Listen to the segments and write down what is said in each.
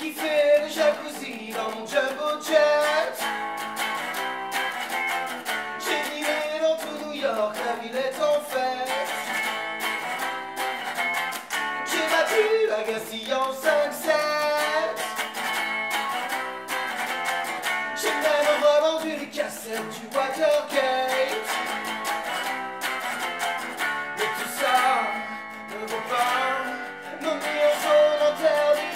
qui fait le jacuzzi dans mon jumbo jet. J'ai dîné dans tout New York, la ville est en fête. J'ai battu Agassi en 5-7. J'ai même revendu les cassettes du Watergate. Mais tout ça ne vaut pas nos millions sont interdits.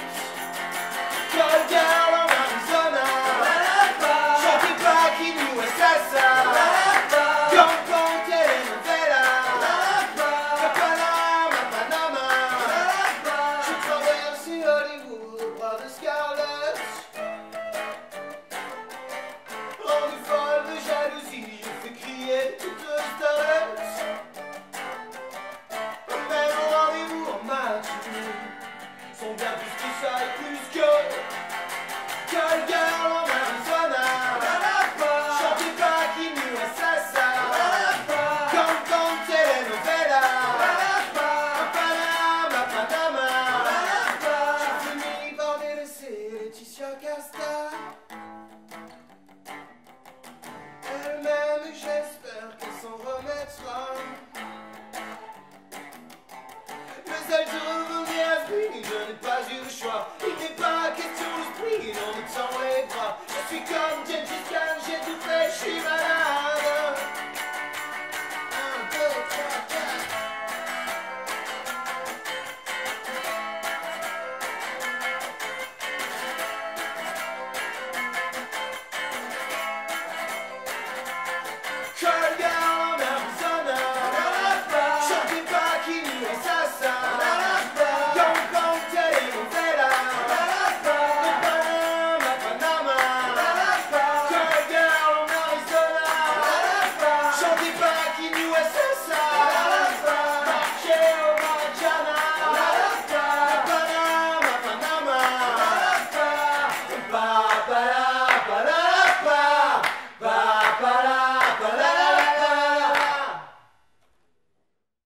Laetitia Casta, elle m'aime et j'espère qu'elle s'en remettra. Mais elle devrait venir, je n'ai pas eu le choix. Il n'est pas question de prix, non, le temps est gras. Je suis comme James Gunn, j'ai tout fait, je suis malade.